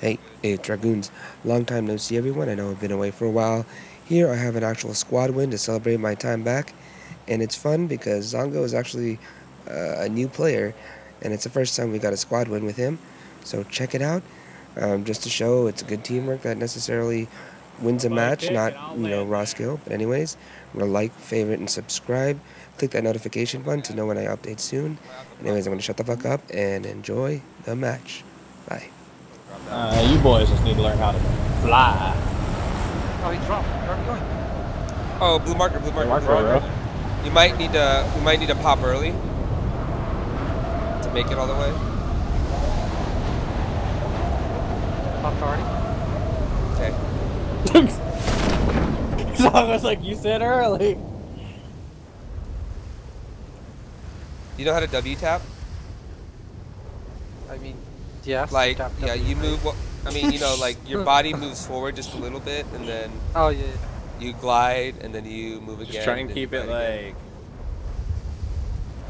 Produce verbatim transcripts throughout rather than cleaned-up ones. Hey, it's Dragoons. Long time no see everyone. I know I've been away for a while. Here I have an actual squad win to celebrate my time back. And it's fun because Zongo is actually uh, a new player. And it's the first time we got a squad win with him. So check it out. Um, just to show it's a good teamwork that necessarily wins a match. Not, you know, raw skill. But anyways, I'm going to like, favorite, and subscribe. Click that notification button to know when I update soon. Anyways, I'm going to shut the fuck up and enjoy the match. Bye. Uh, you boys just need to learn how to fly. Oh, he dropped. Where are we going? Oh, blue marker, blue marker, blue marker. Blue marker. You might need to, we might need to pop early to make it all the way. Popped already. Okay. So I was like, you said early. You know how to W tap? I mean. Yeah, like, tap, tap, yeah, you move, well, I mean, you know, like, your body moves forward just a little bit, and then oh, yeah, you glide, and then you move again. Just try and, and keep it, like... Again.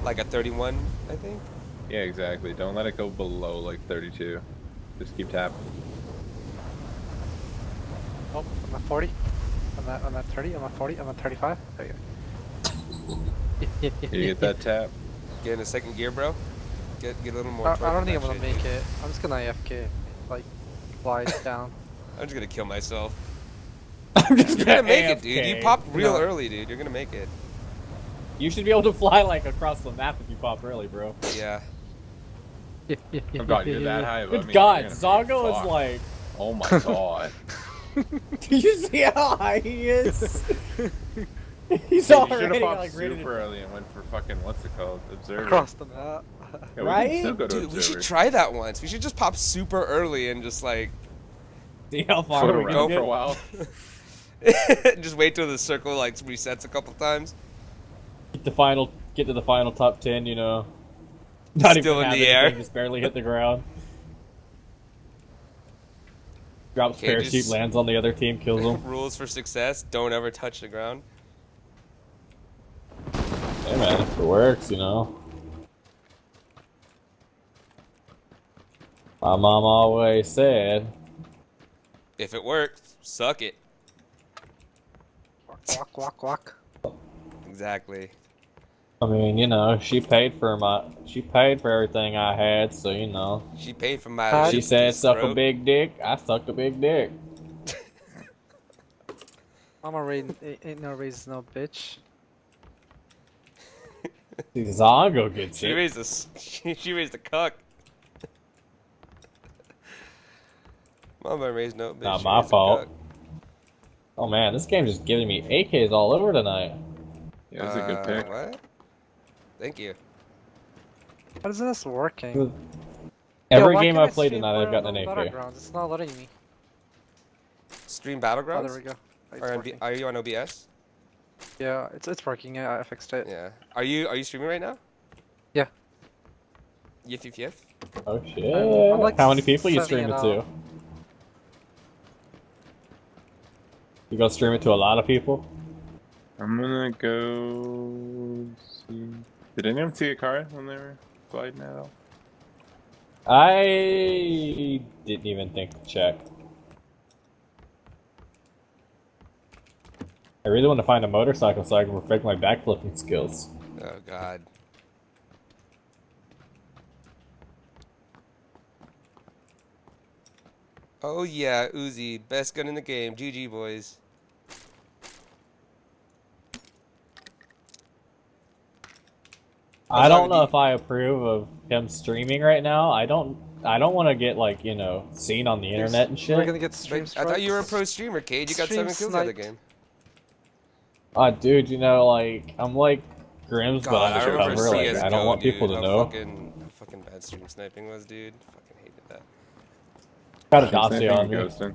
Like a thirty-one, I think? Yeah, exactly. Don't let it go below, like, thirty-two. Just keep tapping. Oh, I'm at forty. I'm at, I'm at thirty, I'm at forty, I'm at thirty-five. There you go. You get that tap? Get in the second gear, bro. Get, get a little more. I, I don't think I'm gonna make it. I'm just gonna A F K, like, glide down. I'm just gonna kill myself. I'm just You're gonna, gonna make A F K. It, dude. You popped real no. early, dude. You're gonna make it. You should be able to fly like across the map if you pop early, bro. Yeah. Oh god, you're that high. Good god, Zongo is like. Oh my god. Do you see how high he is? He's dude, already you should've popped like, super early and went for fucking, what's it called? Observer. Across the map. Yeah, right? We dude, observer. We should try that once. We should just pop super early and just like... See how far we go for a while. Just wait till the circle like resets a couple times. Get the final, get to the final top ten, you know. Not Still even in the air. Just barely hit the ground. Drops okay, parachute, just... lands on the other team, kills them. Rules for success, don't ever touch the ground. Hey man, if it works, you know. My mom always said, if it works, suck it. Walk, walk, walk, walk. Exactly. I mean, you know, she paid for my, she paid for everything I had, so you know. She paid for my. She said, "Suck a big dick." I sucked a big dick. Mama reading, ain't no reason, no bitch. Zongo gets she it. Raised a, she, she raised a cuck. Mama raised no bitch. Not she my fault. Oh man, this game just giving me A Ks all over tonight. Yeah, that's uh, a good pick. What? Thank you. How is this working? Every yeah, game I've played tonight, I've gotten an A K. It's not letting me. Stream Battlegrounds? Oh, there we go. Are, on, are you on O B S? Yeah, it's it's working. Yeah, I fixed it. Yeah. Are you are you streaming right now? Yeah. Yif yif yif. Oh shit! I'm, I'm like how many people you stream it to? You gonna stream it to a lot of people? I'm gonna go. See. Did anyone see a car when they were gliding at all? I didn't even think to check. I really want to find a motorcycle so I can perfect my backflipping skills. Oh god. Oh yeah, Uzi, best gun in the game. G G boys. I don't know if I approve of him streaming right now. I don't. I don't want to get like you know seen on the internet and shit. We're gonna get streamed. I thought you were a pro streamer, Cade. You got seven kills out of the game. Ah, oh, dude, you know, like, I'm like Grim's, God, but I just cover, like, C S G O, I don't want dude, people to know. Fucking, how fucking bad stream sniping was, dude. Fucking hated that. Got a dossier on me. Ghosting.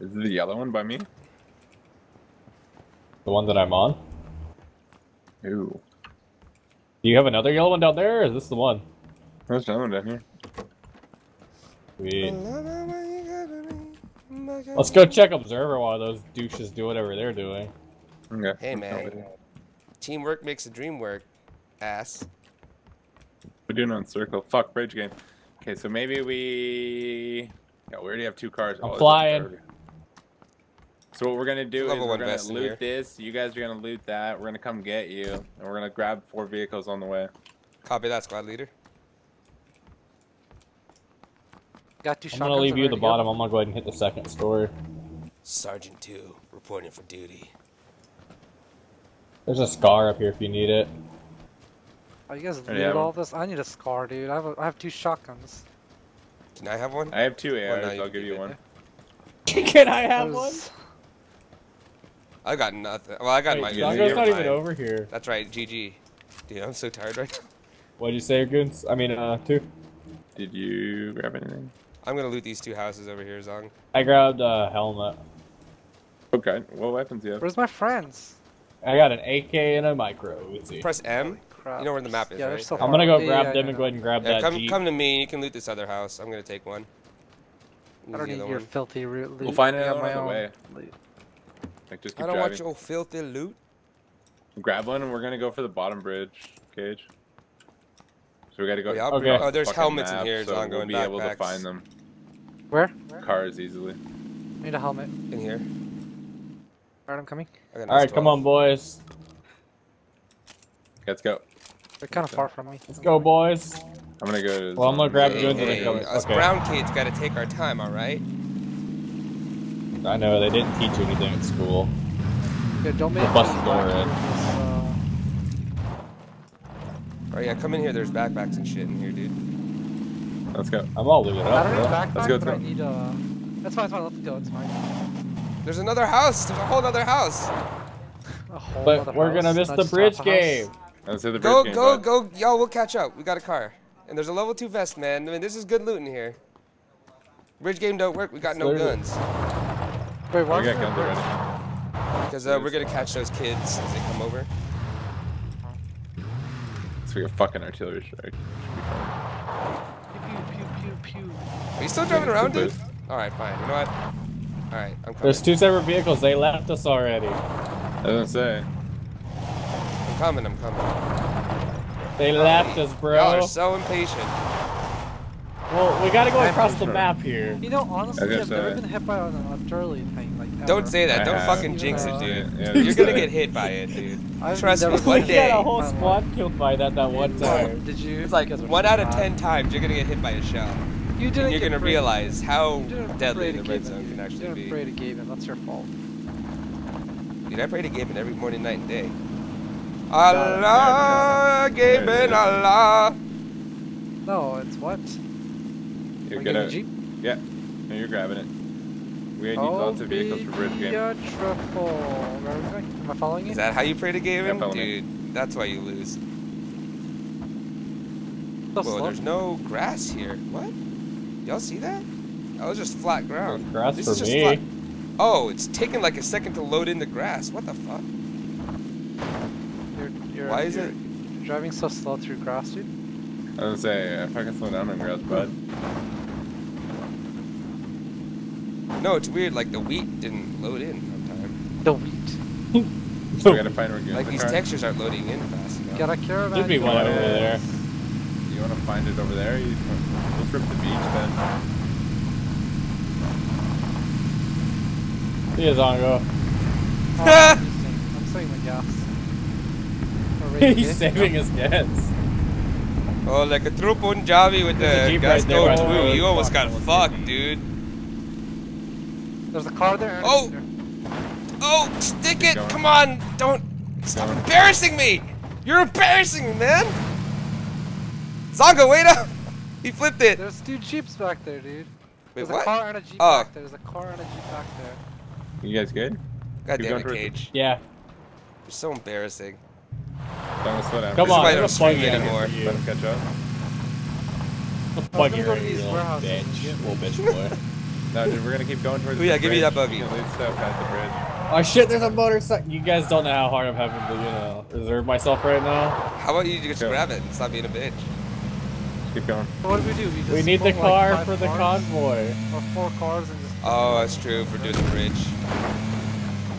Is it the yellow one by me? The one that I'm on? Ew. Do you have another yellow one down there, or is this the one? There's another one down here. Sweet. Let's go check Observer while those douches do whatever they're doing. Okay. Hey man, teamwork makes the dream work, ass. We're doing on circle. Fuck, bridge game. Okay, so maybe we... Yeah, we already have two cars. I'm oh, flying. So what we're going to do Level is we're going to loot here. this. You guys are going to loot that. We're going to come get you. And we're going to grab four vehicles on the way. Copy that, squad leader. Got two I'm going to leave you at the bottom. Up. I'm going to go ahead and hit the second store. Sergeant two, reporting for duty. There's a scar up here if you need it. Oh, you guys looted yeah, all this? I need a scar, dude. I have, a, I have two shotguns. Can I have one? I have two A Rs. Well, I'll give you one. Can I have one? I got nothing. Well, I got Wait, my. Zongo's not even over here. That's right. G G. Dude, I'm so tired right now. What'd you say, Goons? I mean, uh, two. Did you grab anything? I'm gonna loot these two houses over here, Zong. I grabbed a uh, helmet. Okay. What weapons do you have? Where's my friends? I got an A K and a micro Uzi. Press M. You know where the map is, yeah, right? So I'm gonna go yeah, grab yeah, them and go ahead and grab yeah, that come, Jeep. Come to me. You can loot this other house. I'm gonna take one. We'll I don't need your one. filthy root loot. We'll find it out my own way. Like, just keep I don't driving. want your filthy loot. Grab one and we're gonna go for the bottom bridge, Cage. So we gotta go. Yeah, okay. Okay. Oh, there's helmets map, in here. So I'm going to be able to find them. Where? Where? Cars easily. I need a helmet. In here. Alright, I'm coming. Okay, nice. Alright, come on, boys. Let's go. They're kind of far from me. Let's go, boys. I'm gonna go to... Well, I'm gonna grab hey, Goons hey, and us okay. brown kids gotta take our time, alright? I know, they didn't teach you anything at school. Yeah, don't make... Bust the door in. Uh... Alright, yeah, come in here. There's backpacks and shit in here, dude. Let's go. I'm all looted up. I don't need backpacks, Let's go, but I need, uh... That's fine, it's fine. Let's go, it's fine. There's another house! There's a whole other house! A whole but other we're house. gonna miss Not the bridge game! Let's hit the go, game, go, go, go, yo, we'll catch up. We got a car. And there's a level two vest, man. I mean, this is good looting here. Bridge game don't work. We got no guns. Wait, why? We got guns already. Because uh, we're going to catch those kids as they come over. So we got fucking artillery strike. Pew, pew, pew, pew, pew. Are you still driving around, dude? Alright, fine. You know what? Alright, I'm coming. There's two separate vehicles. They left us already. Doesn't say. I'm coming, I'm coming. They left us, bro. Y'all are so impatient. Well, we gotta go across the map here. You know, honestly, I've never been hit by an artillery thing like that. Don't say that. Don't fucking jinx it, dude. You're gonna get hit by it, dude. Trust me, one day. I got a whole squad killed by that that one time. Did you? It's like one out of ten times you're gonna get hit by a shell. You didn't. You're gonna realize how deadly the red zone can actually be. You didn't pray to Gaben. That's your fault. Dude, I pray to Gaben every morning, night, and day. Allah, Gaben, Allah. No, it's what? You're gonna. Jeep? Yeah. No, you're grabbing it. We need oh, lots of vehicles for bridge game. Beautiful. Where are we going? Am I following you? Is that how you pray to Gaben? Yeah, dude, me. That's why you lose. Whoa, slow. There's no grass here. What? Y'all see that? That was just flat ground. There's grass this for is just me. Flat. Oh, it's taking like a second to load in the grass. What the fuck? You're, Why is you're, it you're driving so slow through grass, dude? I was gonna say, if I can slow down on grass, bud. No, it's weird. Like the wheat didn't load in on time. The wheat. So we gotta find where good. Like the these car. textures aren't loading in fast enough. Gotta care about. Should be one over there. You wanna find it over there? You let's rip the beach then. He is on go. Oh, I'm saying the gas. He's saving his gas. Oh, like a true Punjabi with the gas go right through. Right you almost got fucked, dude. There's a car there. Oh! There. Oh, stick Keep it! Going. Come on! Don't... Keep Stop going. embarrassing me! You're embarrassing me, man! Zongo, wait up! He flipped it. There's two Jeeps back there, dude. Wait, There's what? a car and a Jeep oh. back there. There's a car and a Jeep back there. You guys good? God Keep damn it, Cage. Yeah. You're so embarrassing. Don't slow down. Come on, I don't plug you anymore. Let him catch up. Let's plug you right here, bitch. Little bitch boy. No, dude, we're gonna keep going towards the bridge. Oh yeah, give me that buggy. Oh shit, there's a motorcycle. You guys don't know how hard I'm having to, you know, reserve myself right now. How about you just grab it and stop being a bitch? Keep going. What do we do? We, just we need the car like for the convoy. Or four cars and just... Oh, that's true, for doing the bridge.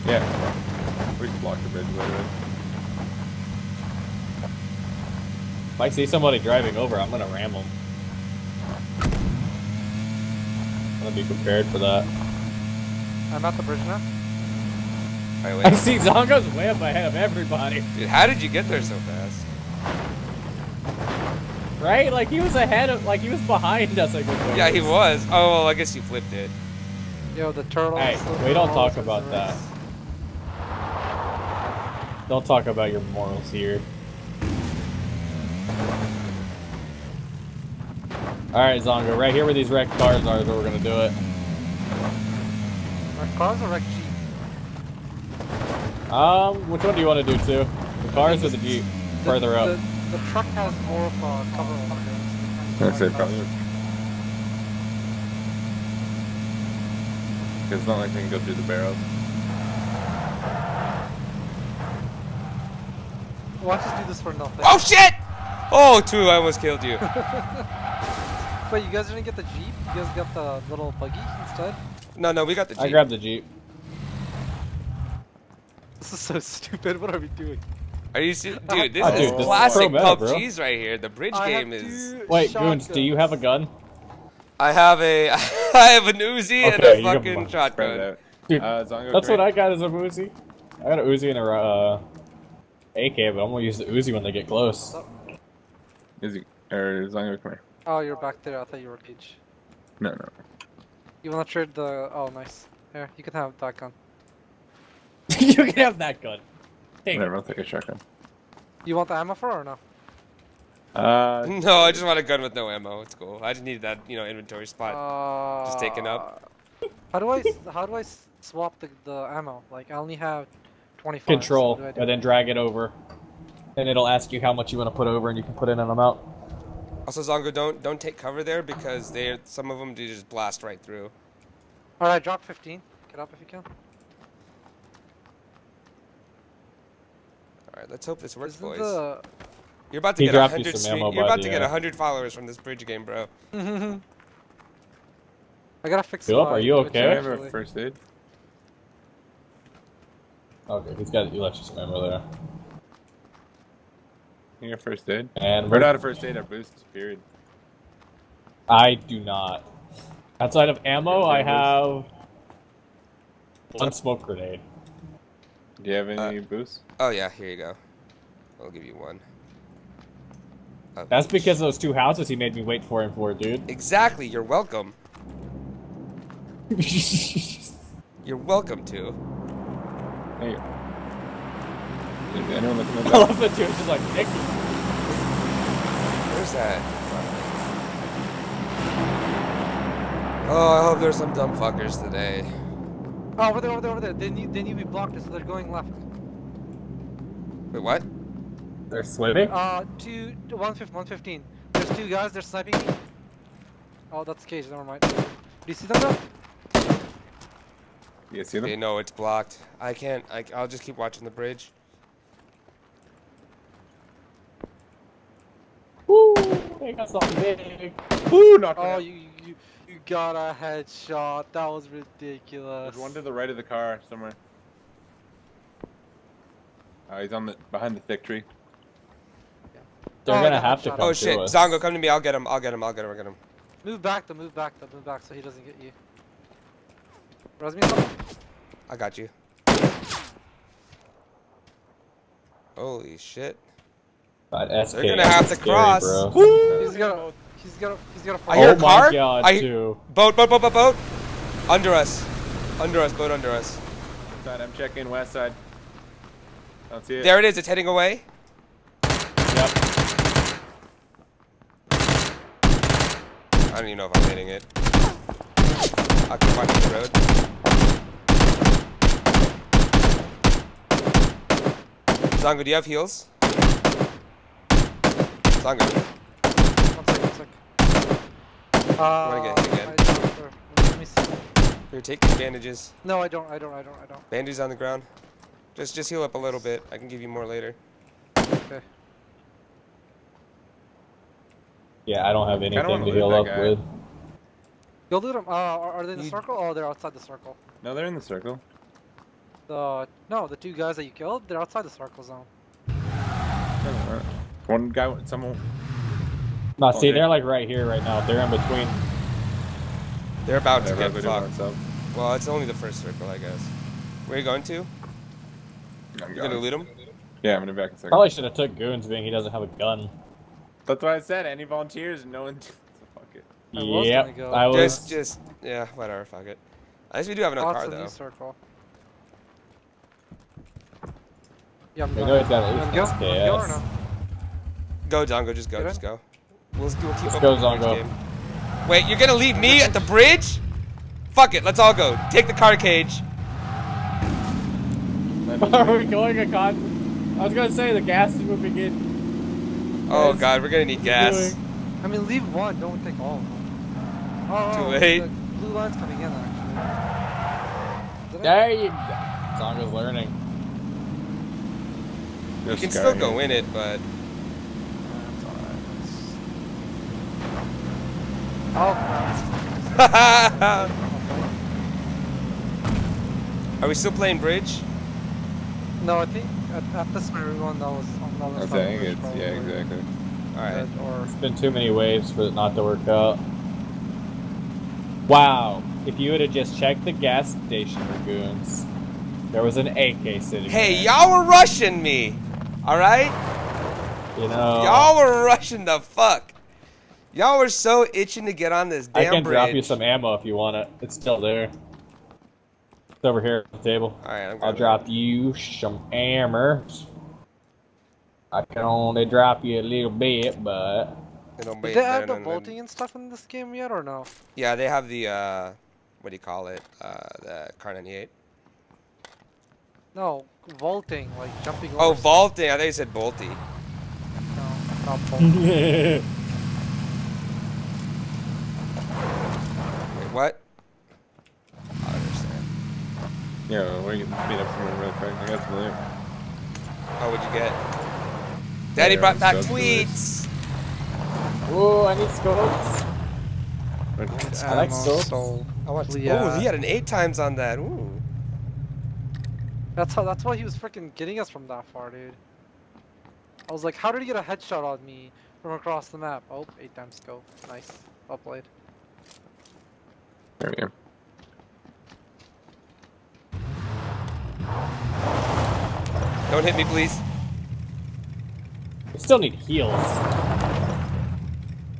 Yeah. We can block the bridge a little bit. If I see somebody driving over, I'm gonna ram them. I'm gonna be prepared for that. I'm at the bridge now. Right, wait. I see Zongo's way up ahead of everybody. Dude, how did you get there so fast? Right? Like he was ahead of, like he was behind us. Like, yeah, he was. Oh, well, I guess he flipped it. Yo, the turtle. Hey, we don't talk about that. Don't talk about your morals here. Alright, Zongo, right here where these wrecked cars are is where we're gonna do it. Wrecked cars or wrecked Jeep? Um, which one do you want to do, too? The cars or the Jeep? The, Further the, up. The, the truck has more of a cover on it. That's it, probably. It's not like we can go through the barrels. Watch us do this for nothing. Oh, shit! Oh, two, I almost killed you. Wait, you guys didn't get the Jeep? You guys got the little buggy instead? No, no, we got the Jeep. I grabbed the Jeep. This is so stupid. What are we doing? Are you stupid? Dude, this oh, is dude, classic this is P U B G's right here. The bridge I game is... Wait, Goons, do you have a gun? I have a... I have an Uzi okay, and a fucking shotgun. Dude, uh, Zongo, that's great. What I got is a Uzi. I got an Uzi and a uh, A K, but I'm gonna use the Uzi when they get close. Oh. Uzi, or Zongo, come here. Oh, you're back there. I thought you were Cage. No, no. You wanna trade the... Oh, nice. Here, you can have that gun. You can have that gun. Dang. Whatever, I'll take a shotgun. You want the ammo for it or no? Uh... No, I just want a gun with no ammo. It's cool. I just need that, you know, inventory spot. Uh, just taken up. How do I... How do I swap the, the ammo? Like, I only have twenty-five. Control, so do do and then drag it over. And it'll ask you how much you want to put over, and you can put in an amount. Also, Zongo, don't don't take cover there because they some of them do just blast right through. All right, drop fifteen. Get up if you can. All right, let's hope this works, Isn't boys. The... You're about to he get a hundred. You You're about bud, to yeah. get a hundred followers from this bridge game, bro. I gotta fix. Philip, are you okay? I have a first aid. Okay, he's got an electric ammo there. Your first aid, and we're not a first aid. Our boost period. I do not. Outside of ammo, I have one smoke grenade. Do you have any uh, boost? Oh yeah, here you go. I'll give you one. Oh. That's because of those two houses he made me wait for him for, dude. Exactly. You're welcome. You're welcome to. Hey. I love that too, it's just like, Nick. Where's that? Oh, I hope there's some dumb fuckers today. Oh, over there, over there, over there. They need, they need to be blocked, so they're going left. Wait, what? They're swimming? Uh, two, one fifteen. There's two guys, they're sniping me. Oh, that's Cage, never mind. Do you see them though? You see them? Okay, no, it's blocked. I can't, I, I'll just keep watching the bridge. Woo! I got something big. Woo! Knocked oh, you, you you got a headshot. That was ridiculous. There's one to the right of the car somewhere. Oh, he's on the behind the thick tree. Yeah. They're oh, gonna have to. Come oh shit! To Zongo, come to me. I'll get him. I'll get him. I'll get him. I'll get him. Move back. The move back. The move back. So he doesn't get you. Res me up. I got you. Holy shit. God, S K S. They're gonna have to cross. Scary, Woo! He's gonna, he's gonna, he's gonna. I hear oh a car. God, I hear boat, boat, boat, boat, boat. Under us, under us, boat, under us. Side, I'm checking west side. I don't see it. There it is. It's heading away. Yep. I don't even know if I'm hitting it. I can find the road. Zongo, do you have heals? Zongo. One second, one second. Uh, you get again? Sure. Let me see. Here, take these bandages. No, I don't, I don't, I don't, I don't. Bandages on the ground. Just just heal up a little bit. I can give you more later. Okay. Yeah, I don't have anything don't to heal up guy. with. You'll loot them. Uh, are, are they in the you... circle? Oh, they're outside the circle. No, they're in the circle. The No, the two guys that you killed, they're outside the circle zone. One guy went someone. No, see, they're like right here right now. They're in between. They're about to get fucked. Well, it's only the first circle, I guess. Where are you going to? You gonna loot him? Yeah, I'm gonna be back in a second. Probably should have took Goons, being he doesn't have a gun. That's what I said. Any volunteers and no one. Fuck it. Yeah, go. I was. Just, just, yeah, whatever. Fuck it. At least we do have another car, though. Circle. Yeah, I'm going. Go, go, Zongo. Just go. Just go. We'll, we'll keep up the Zongo game. Wait, you're gonna leave me at the bridge? Fuck it. Let's all go. Take the car cage. Are we going a con? I was gonna say the gas is moving in. Oh yes. God, we're gonna need gas. I mean, leave one. Don't take all. Oh, too late. The blue line's coming in. Actually. There you go. Zongo's learning. You can still here. Go in it, but. Oh. Are we still playing bridge? No, I think at, at this very one that was on the other side. I think it's, probably. Yeah, exactly. Alright. Or... It's been too many waves for it not to work out. Wow. If you would have just checked the gas station, Ragoons, there was an A K sitting hey, there. Hey, y'all were rushing me! Alright? You know. Y'all were rushing the fuck. Y'all were so itching to get on this damn bridge. I can bridge. Drop you some ammo if you want it. It's still there. It's over here at the table. Alright, I'm I'll drop you some hammers. I can only drop you a little bit, but... It'll be. Did they add the bolting and stuff in this game yet, or no? Yeah, they have the, uh... what do you call it? Uh, the Kar ninety-eight. No, vaulting, like jumping over... Oh, vaulting! I thought you said bolty. No, not bolty. What? I don't understand. Yeah, we're getting speed up from real quick. I got some loot. Oh, what'd you get? Daddy yeah, brought back tweets! Oh, I need scopes. I, I like scopes. So, I want to, yeah. Oh, he had an eight times on that. Ooh. That's how. That's why he was freaking getting us from that far, dude. I was like, how did he get a headshot on me from across the map? Oh, eight times scope. Nice. Well played. There we go. Don't hit me, please. I still need heals.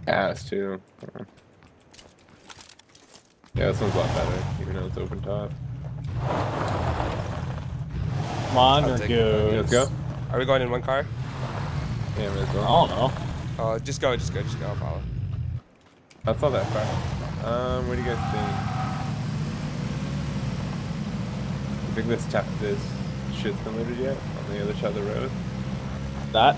Ass, too. Yeah, this one's a lot better, even though it's open top. Come on, or go. Let's go. Are we going in one car? Yeah, we well. I don't know. Oh, just go, just go, just go. I'll follow. That's all that far. Um, what do you guys think? I think this tap this shit's been looted yet on the other side of the road. That?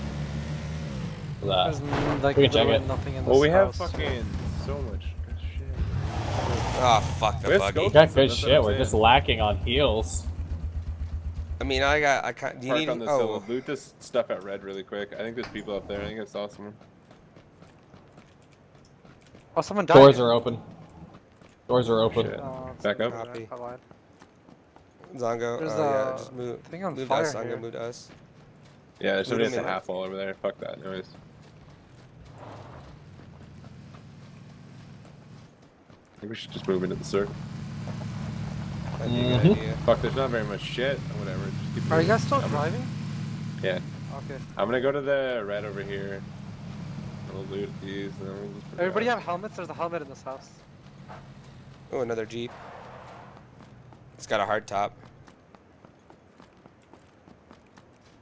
That. Like, we can check it. Nothing in this well, we house. Have fucking so much good shit. Oh, fuck the buggy. We got good shit. We're just lacking on heals. I mean, I got. I can't. Do you need, on this oh. Loot this stuff at red really quick. I think there's people up there. I think I saw someone. Oh, someone died. Doors are open. Doors are open. Oh, back up. Copy. Zongo, oh yeah, just move. Thing on move fire us, Zongo, move to us. Yeah, there's somebody in the half wall over there. Fuck that noise. I think we should just move into the circle. That'd be a good idea. Fuck, there's not very much shit. Whatever. Just keep are you guys still driving? Yeah. Okay. I'm gonna go to the red over here. We'll loot these and then we'll just everybody have helmets? There's a helmet in this house. Oh, another Jeep. It's got a hard top.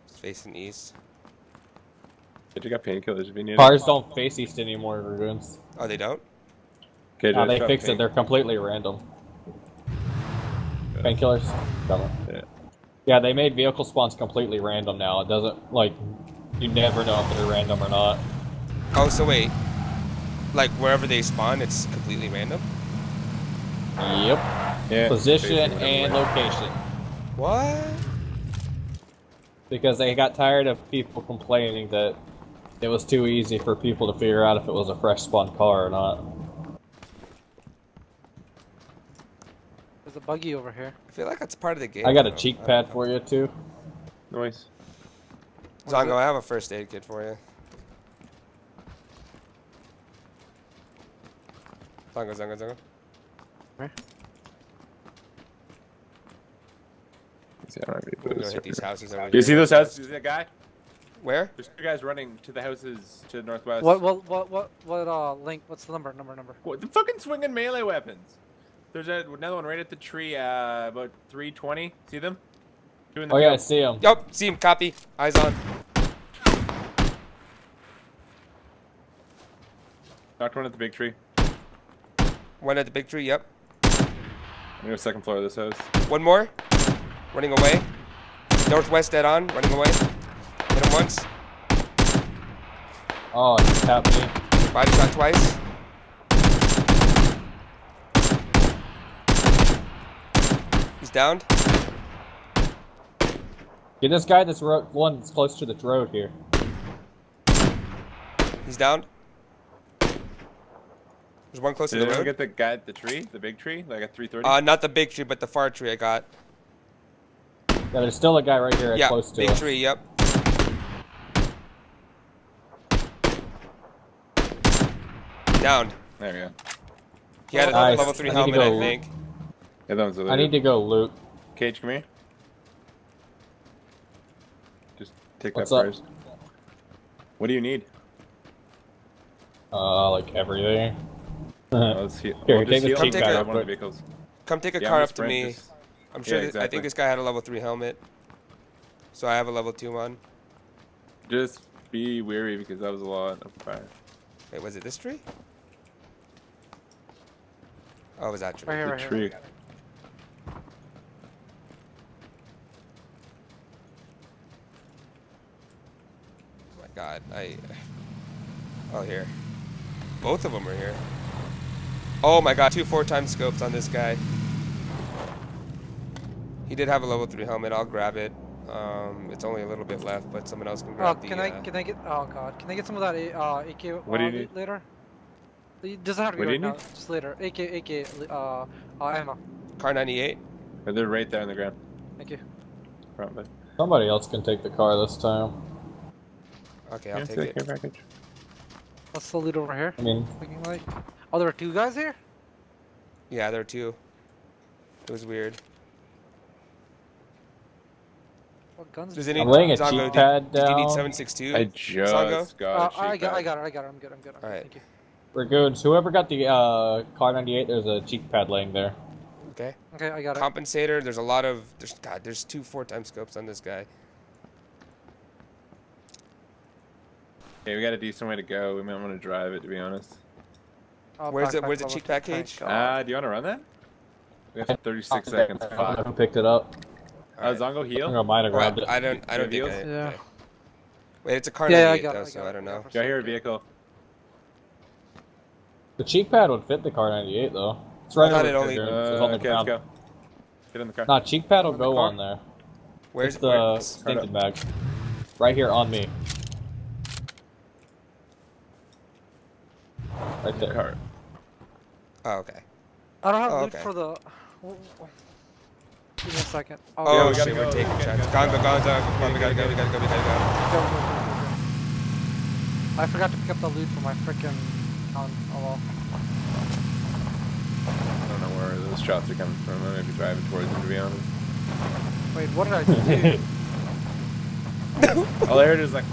It's facing east. Did you got painkillers if you need cars it? Don't face east anymore, Ragoons. Oh, they don't? Okay, no, they fixed it. They're completely random. Painkillers? Yeah. Yeah, they made vehicle spawns completely random now. It doesn't, like, you never know if they're random or not. Oh, so wait, like wherever they spawn, it's completely random? Yep. Yeah, position and location. What? Because they got tired of people complaining that it was too easy for people to figure out if it was a fresh spawn car or not. There's a buggy over here. I feel like that's part of the game. I got a cheek pad for you, too. Nice. Zongo, I have a first aid kit for you. Zongo, Zongo, Zongo. Where? Yeah, I'm gonna hit these houses over here. Do you see those houses? Do you see that guy? Where? There's two guys running to the houses to the northwest. What, what, what, what, what, uh, Link, what's the number, number, number? What, the fucking swinging melee weapons. There's a, another one right at the tree, uh, about three twenty. See them? Doing the oh, field. Yeah, I see them. Yup, see him, copy. Eyes on. Knocked one at the big tree. One at the big tree, yep. I'm gonna second floor of this house. One more. Running away. Northwest dead on, running away. Hit him once. Oh, he tapped me. Body shot twice. He's downed. Get this guy that's road one that's close to the road here. He's downed. There's one close Did to the road. Did you get the guy at the tree? The big tree? Like at three thirty? Uh, not the big tree, but the far tree I got. Yeah, there's still a guy right here yeah, close to big us. Tree, yep. Downed. There we go. He had a nice. level three I helmet, I think. Yeah, that one's I need to go loot. Cage, come here. Just take What's that up? first. What do you need? Uh, like everything. Oh, let's heal. Here, we'll take heal. Come, take a, one of the vehicles. come take a yeah, car up to me. This. I'm sure. Yeah, exactly. This, I think this guy had a level three helmet, so I have a level two one. Just be wary because that was a lot of fire. Wait, was it this tree? Oh, it was that tree? Right here, the right tree. Here. Oh my God! I. Oh here. Both of them are here. Oh my God! Two four times scopes on this guy. He did have a level three helmet. I'll grab it. Um, it's only a little bit left, but someone else can grab oh, the. Can I? Uh, can I get? Oh God! Can I get some of that uh, A K? What uh, do you need? Later? It doesn't have to be right now. Just later. A K, A K, uh, uh, ammo. Kar ninety-eight. They're right there on the ground. Thank you. Probably. Somebody else can take the car this time. Okay, I'll take it. Package. What's the loot over here? I mean, looking like. Oh, there are two guys here. Yeah, there are two. It was weird. What guns? Does any I'm laying a Zongo, G-pad down. Do you need seven six two? I just Zongo? got uh, I got, I got it, I got it, I'm good, I'm good. I'm All right. Thank you. Ragoons, whoever got the uh, Kar ninety-eight, there's a cheek pad laying there. Okay. Okay, I got it. Compensator, there's a lot of... There's, God, there's two four-time scopes on this guy. Okay, we got a decent way to go. We might want to drive it, to be honest. Oh, where's the, where's the cheek pad cage? Uh, do you want to run that? We have thirty-six seconds. I picked it up. Uh, right. Zongo heal? I, might have grabbed well, I, I don't. I don't think. I, yeah. Okay. Wait, it's a car yeah, ninety-eight though, it, so I, I don't know. Do I hear a vehicle? The cheek pad would fit the Kar ninety-eight though. It's right on it only. Uh, so it's on the okay, ground. Let's go. Get in the car. Nah, cheek pad will go the on there. Where's it's the where? stinking bag? Right here on me. Right there. The car. Oh okay. I don't have oh, loot okay. for the. Give me a second. Oh, yeah, we gotta shit, go. we're taking okay, shots. Go, go, go, go, go, we gotta go, we gotta go, we gotta go. I forgot to pick up the loot for my frickin' oh well. I don't know where those shots are coming from. I may be driving towards them, to be honest. Wait, what did I do? All I heard is like...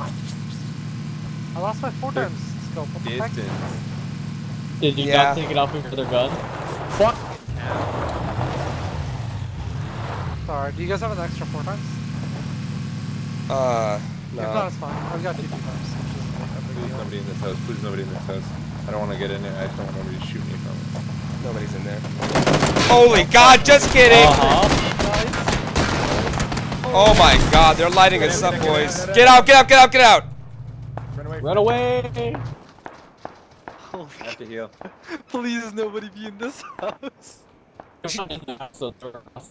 I lost my four times scope, what the heck? Did you yeah. not take it off with their gun? Fuck! Sorry, do you guys have an extra four times? Uh, no. If not, it's fine. I've got two times. Please nobody in this house. Please nobody in this house. I don't want to get in there. I just don't want nobody to shoot me from it. Nobody's in there. Holy God, just kidding! Uh-huh. Oh my God, they're lighting us up, boys. Get out, get out, get out, get out! Run away! Run away! I have to heal. Please nobody be in this house.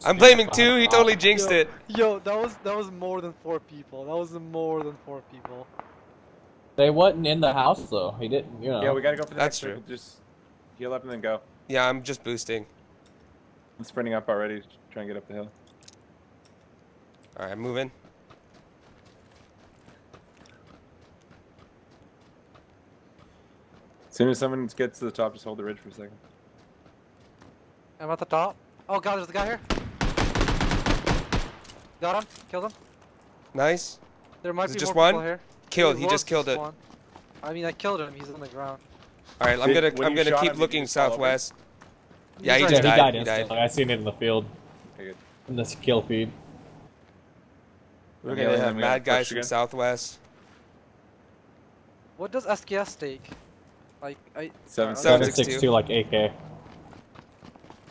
I'm blaming two. He totally jinxed yo, it. Yo, that was that was more than four people. That was more than four people. They wasn't in the house though. He didn't. You know. Yeah, we gotta go for the That's next true. Just heal up and then go. Yeah, I'm just boosting. I'm sprinting up already. Trying to get up the hill. All right, I'm moving. As soon as someone gets to the top, just hold the ridge for a second. I'm at the top. Oh god, there's the guy here. Got him. Killed him. Nice. There might Is be just more one? Here. Killed. He, he just killed it. One. I mean, I killed him. He's on the ground. All right, I'm gonna I'm gonna keep looking southwest. Yeah, he just died. He died. I seen it in the field. In the kill feed. We're gonna have mad guys from southwest. What does S K S take? Like I seven six two like A K.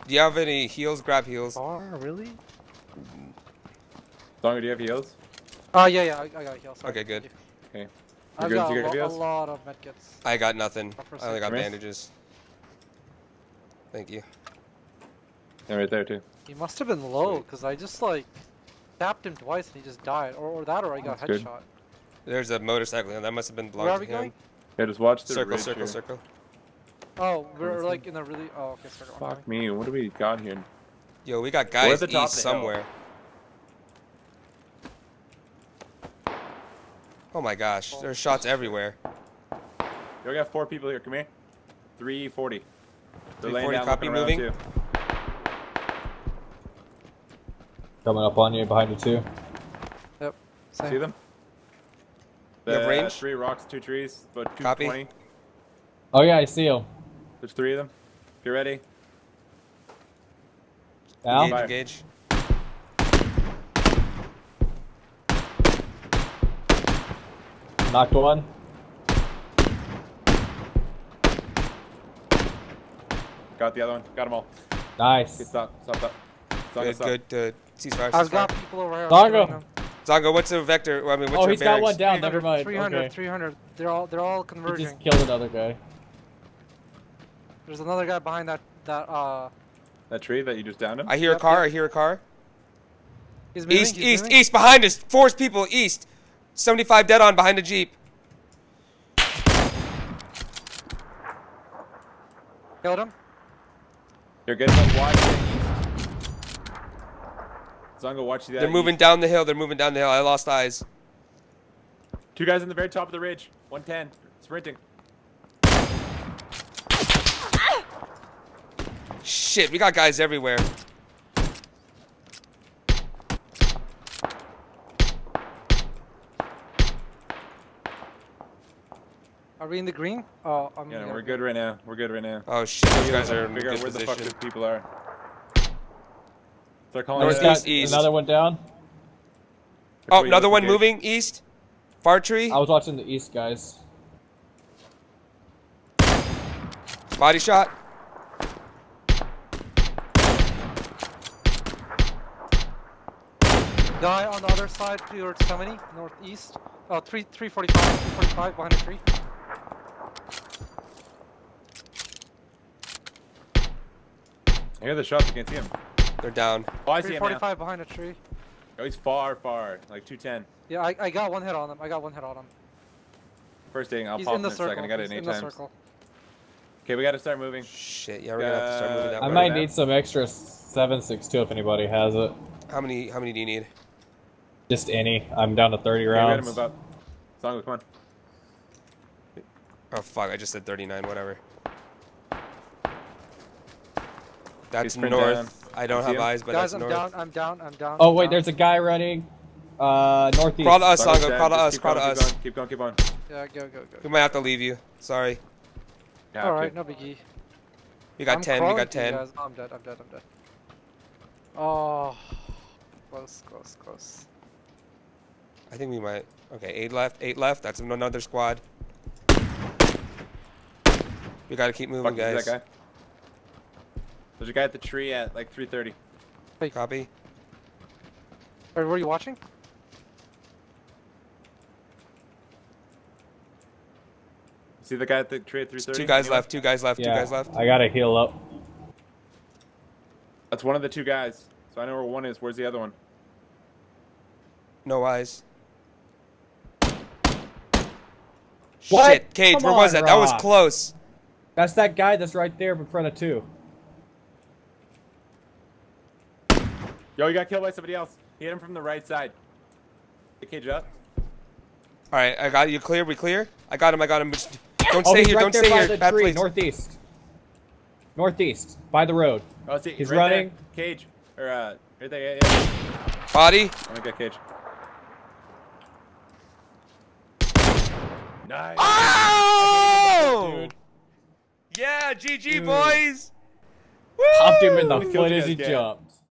Do you have any heals? Grab heals. Oh, really? Zongo, do you have heals? Oh, uh, yeah, yeah, I, I got heals. Sorry. Okay, good. Okay. I got a, lo a lot of medkits. I got nothing. I only got bandages. Thank you. They're right there too. He must have been low, because I just like tapped him twice and he just died. Or, or that, or I got That's headshot. Good. There's a motorcycle, and that must have been blown. Where are we him. going? Yeah, just watch the circle, circle, here. circle. Oh, we're like in a really. Oh, okay, circle. Fuck me, what do we got here? Yo, we got guys east somewhere. Oh my gosh, there's shots everywhere. Yo, we got four people here, come here. three forty. They're laying down, copy moving. Too. Coming up on you, behind you too. Yep, same. See them? The, you have range? Uh, three rocks, two trees, but two twenty. Oh yeah, I see them. There's three of them. If you're ready. Down. Engage. Knocked one. Got the other one. Got them all. Nice. Okay, stop. Stop. Stop. Zongo, good. Stop. Good. Good. Ceasefire. I've got people over here. Zongo. Zongo, what's the vector? I mean, what's oh, your he's barracks? Got one down. Never mind. three hundred. Okay. three hundred. They're all. They're all converging. He just killed another guy. There's another guy behind that. That. Uh. That tree that you just downed him. I hear a car. I hear a car. He's moving, east. He's east. Moving. East. Behind us. Force people. East. seventy-five dead on behind the Jeep. Killed him. They're getting up wide. Zongo, watch the. They're moving east. down the hill. They're moving down the hill. I lost eyes. Two guys in the very top of the ridge. one ten. Sprinting. Shit, we got guys everywhere. Are we in the green? Oh, I'm yeah, no, we're good right now. We're good right now. Oh shit, those guys are in good position. Where the fuck these people are? They're calling us east. Another one down. Oh, another one moving east. Far tree. I was watching the east, guys. Body shot. Guy on the other side, towards seventy northeast. Oh, three, three forty-five, three forty-five behind the tree. I hear the shots, I can't see him. They're down. Oh, I see him now. three forty-five behind a tree. Oh, he's far, far. Like two ten. Yeah, I, I got one hit on him. I got one hit on him. First thing, I'll he's pop in, in a second. I got he's it eight times. Okay, we gotta start moving. Shit, yeah, we're uh, gonna have to start moving that way. I might need now. some extra seven six two if anybody has it. How many, how many do you need? Just any. I'm down to thirty rounds. Yeah, we gotta move up. Zongo, come on. Oh fuck, I just said thirty-nine, whatever. That's north. Down. I don't have him? eyes, but Guys, that's I'm north. Guys, I'm down, I'm down, I'm down. Oh, wait, down. There's a guy running uh, northeast. Crawl to us, Zongo. Zongo. Crawl to us, crawl to us. Keep going, keep going. Yeah, go, go, go. We might have to leave you. Sorry. Yeah, Alright, no biggie. We got I'm ten, we got ten. Guys. I'm dead, I'm dead, I'm dead. Oh. Close, close, close. I think we might. Okay, eight left, eight left. That's another squad. We gotta keep moving, Fuck guys. That guy? There's a guy at the tree at like three thirty. Hey, copy. Or were you watching? See the guy at the tree at three thirty? Two guys left, two guys left, yeah, two guys left. I gotta heal up. That's one of the two guys. So I know where one is. Where's the other one? No eyes. What? Shit, Cage, Come where was on, that? Rob. That was close. That's that guy that's right there in front of two. Yo, he got killed by somebody else. He hit him from the right side. Get Cage up. Alright, I got you clear. We clear? I got him, I got him. Don't oh, stay here, right don't stay here. Bad, please. Northeast. Northeast, by the road. Oh, see, he's right running. There. Cage. Or, uh, right there, yeah, yeah. Body. I'm gonna get Cage. Nice. Oh! Dude. Yeah, G G, dude. Boys. Woo! Popped him in the foot as he jumped.